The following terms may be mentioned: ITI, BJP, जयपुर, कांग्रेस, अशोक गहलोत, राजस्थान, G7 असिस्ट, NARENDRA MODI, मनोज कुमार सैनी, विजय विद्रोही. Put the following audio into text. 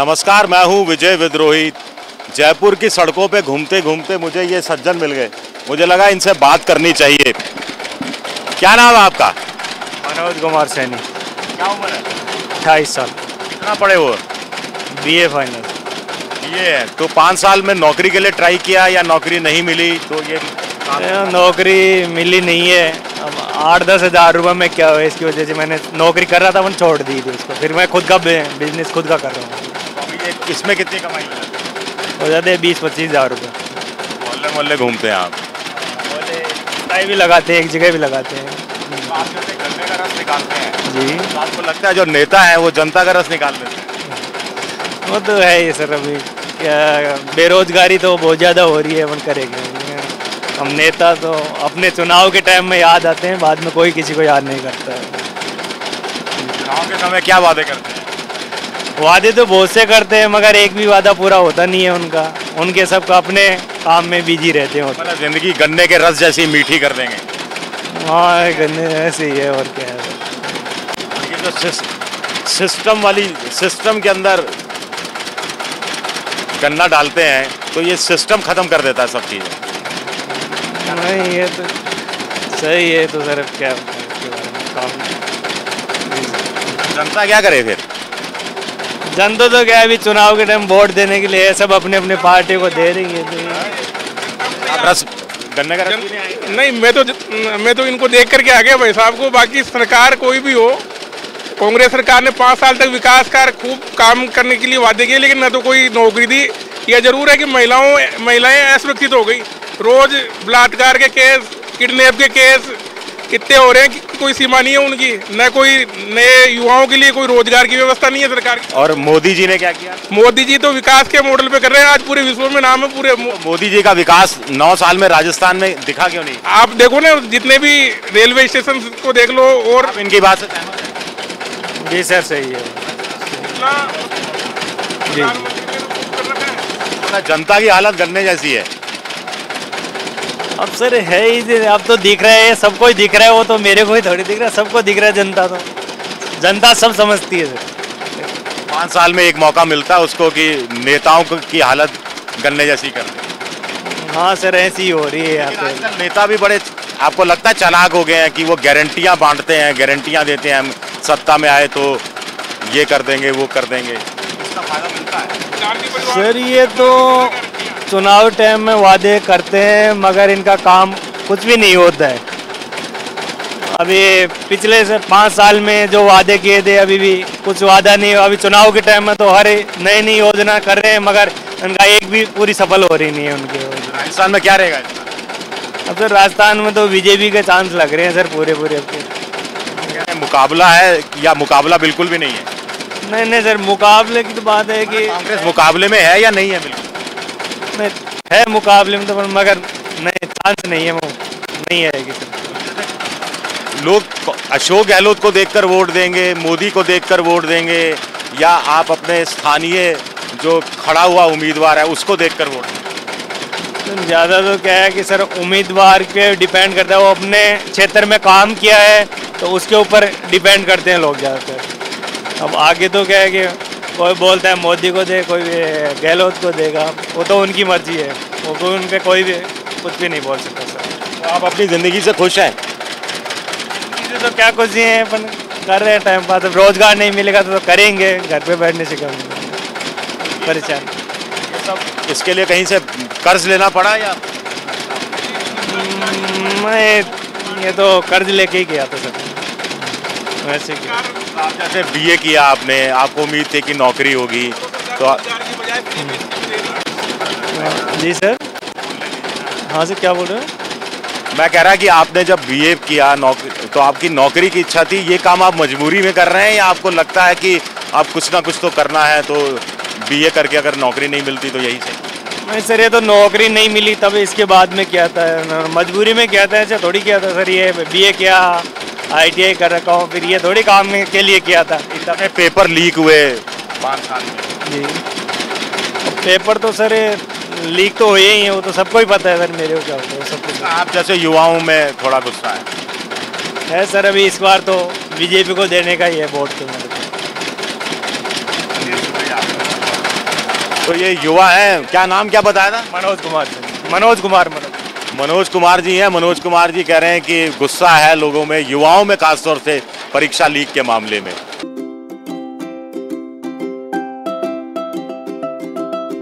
नमस्कार, मैं हूं विजय विद्रोही। जयपुर की सड़कों पे घूमते घूमते मुझे ये सज्जन मिल गए, मुझे लगा इनसे बात करनी चाहिए। क्या नाम है आपका? मनोज कुमार सैनी। क्या उम्र है? 28 साल। कितना पढ़े हो? BA final. ये तो 5 साल में नौकरी के लिए ट्राई किया या नौकरी नहीं मिली? तो ये नौकरी मिली नहीं है। अब 8-10 हज़ार रुपये में क्या हुआ, इसकी वजह से मैंने नौकरी कर रहा था मैंने छोड़ दी थी उसको। फिर मैं खुद का बिजनेस खुद का कर रहा हूँ। तो इसमें कितनी कमाई हो जाती है? 20-25 हज़ार रुपये। मोहल्ले मोहल्ले घूमते हैं आप? मोहल्ले भी लगाते हैं, एक जगह भी लगाते हैं। जनता का रस निकालते हैं जी। आपको लगता है जो नेता है वो जनता का रस निकाल देते हैं? वो तो है ही सर। अभी बेरोजगारी तो बहुत ज़्यादा हो रही है, अपन करेंगे। हम नेता तो अपने चुनाव के टाइम में याद आते हैं, बाद में कोई किसी को याद नहीं करता है। चुनाव के समय क्या वादे करते हैं? वादे तो बहुत से करते हैं, मगर एक भी वादा पूरा होता नहीं है उनका। उनके सबका अपने काम में बिजी रहते हैं। मतलब जिंदगी गन्ने के रस जैसी मीठी कर देंगे। हाँ, गन्ने जैसी है और क्या है। ये जो सिस्टम के अंदर गन्ना डालते हैं तो ये सिस्टम ख़त्म कर देता है सब चीज़ें। नहीं, ये तो सही है। तो सर क्या काम जनता क्या करे फिर? जनता तो क्या अभी चुनाव के टाइम वोट देने के लिए सब अपने अपने पार्टी को दे रही है। तो रस गन्ने का रस नहीं, मैं तो इनको देख करके आ गया भाई साहब को। बाकी सरकार कोई भी हो, कांग्रेस सरकार ने 5 साल तक विकास कार्य खूब काम करने के लिए वादे किए, लेकिन न तो कोई नौकरी दी। यह जरूर है कि महिलाएँ असुरक्षित हो गई। रोज बलात्कार के केस, किडनैप के केस कितने हो रहे हैं कि कोई सीमा नहीं है उनकी। न कोई नए युवाओं के लिए कोई रोजगार की व्यवस्था नहीं है सरकार की। और मोदी जी ने क्या किया? मोदी जी तो विकास के मॉडल पे कर रहे हैं, आज पूरे विश्व में नाम है पूरे। मोदी जी का विकास 9 साल में राजस्थान में दिखा क्यों नहीं? आप देखो ना, जितने भी रेलवे स्टेशन को देख लो। और इनकी बात जी सर सही है। जनता की हालत गन्ने जैसी है अब सर। है ही, अब तो दिख रहा है, सबको ही दिख रहा है। वो तो मेरे को ही थोड़ी दिख रहा है, सबको दिख रहा है। जनता तो जनता सब समझती है सर। 5 साल में एक मौका मिलता है उसको कि नेताओं की हालत गन्ने जैसी कर दे। हाँ सर, ऐसी हो रही है यहाँ पे। नेता भी बड़े आपको लगता है चालाक हो गए हैं कि वो गारंटियाँ बांटते हैं, गारंटियाँ देते हैं हम सत्ता में आए तो ये कर देंगे वो कर देंगे। इसका फायदा मिलता है सर। ये तो चुनाव टाइम में वादे करते हैं, मगर इनका काम कुछ भी नहीं होता है। अभी पिछले से 5 साल में जो वादे किए थे अभी भी कुछ वादा नहीं। अभी चुनाव के टाइम में तो हर नई नई योजना कर रहे हैं, मगर इनका एक भी पूरी सफल हो रही नहीं है उनकी। राजस्थान में क्या रहेगा? अब सर राजस्थान में तो बीजेपी के चांस लग रहे हैं सर पूरे पूरे। मुकाबला है या मुकाबला बिल्कुल भी नहीं है? नहीं नहीं सर, मुकाबले की तो बात है कि कांग्रेस मुकाबले में है या नहीं है? बिल्कुल है मुकाबले में तो, मगर नहीं चांस नहीं है, नहीं आएगी सर। लोग अशोक गहलोत को देखकर वोट देंगे, मोदी को देखकर वोट देंगे, या आप अपने स्थानीय जो खड़ा हुआ उम्मीदवार है उसको देखकर वोट देंगे? तो ज़्यादा तो क्या है कि सर उम्मीदवार पे डिपेंड करता है। वो अपने क्षेत्र में काम किया है तो उसके ऊपर डिपेंड करते हैं लोग ज़्यादातर। अब आगे तो क्या है कि कोई बोलता है मोदी को दे, कोई गहलोत को देगा, वो तो उनकी मर्जी है। वो कोई उन पर कोई भी कुछ भी नहीं बोल सकता सर। तो आप अपनी ज़िंदगी से खुश हैं? तो क्या खुश ही हैं, अपन कर रहे हैं टाइम पास। अब रोज़गार नहीं मिलेगा तो करेंगे, घर पे बैठने से कम परेशान। ये सब इसके लिए कहीं से कर्ज लेना पड़ा या? मैं ये तो कर्ज लेके ही किया था सर। वैसे क्या आप जैसे BA किया आपने, आपको उम्मीद थी कि नौकरी होगी तो जी सर। हाँ सर, क्या बोल रहे हो? मैं कह रहा कि आपने जब BA किया नौकरी तो आपकी नौकरी की इच्छा थी। ये काम आप मजबूरी में कर रहे हैं या आपको लगता है कि आप कुछ ना कुछ तो करना है तो BA करके अगर नौकरी नहीं मिलती तो यही सही? नहीं सर, ये तो नौकरी नहीं मिली तब इसके बाद में क्या था, मजबूरी में क्या था, ऐसा थोड़ी क्या था सर। ये BA किया, ITI कर रखा हूँ, फिर ये थोड़ी काम के लिए किया था। इतने पेपर लीक हुए 5 साल में जी। पेपर तो सर लीक तो हुए ही हैं, वो तो सबको ही पता है सर। मेरे को क्या होता है सब कुछ। आप जैसे युवाओं में थोड़ा गुस्सा है सर। अभी इस बार तो BJP को देने का ही है वोट। तो ये युवा हैं, क्या नाम क्या बताया था? मनोज कुमार जी हैं। मनोज कुमार जी कह रहे हैं कि गुस्सा है लोगों में, युवाओं में, खासतौर से परीक्षा लीक के मामले में।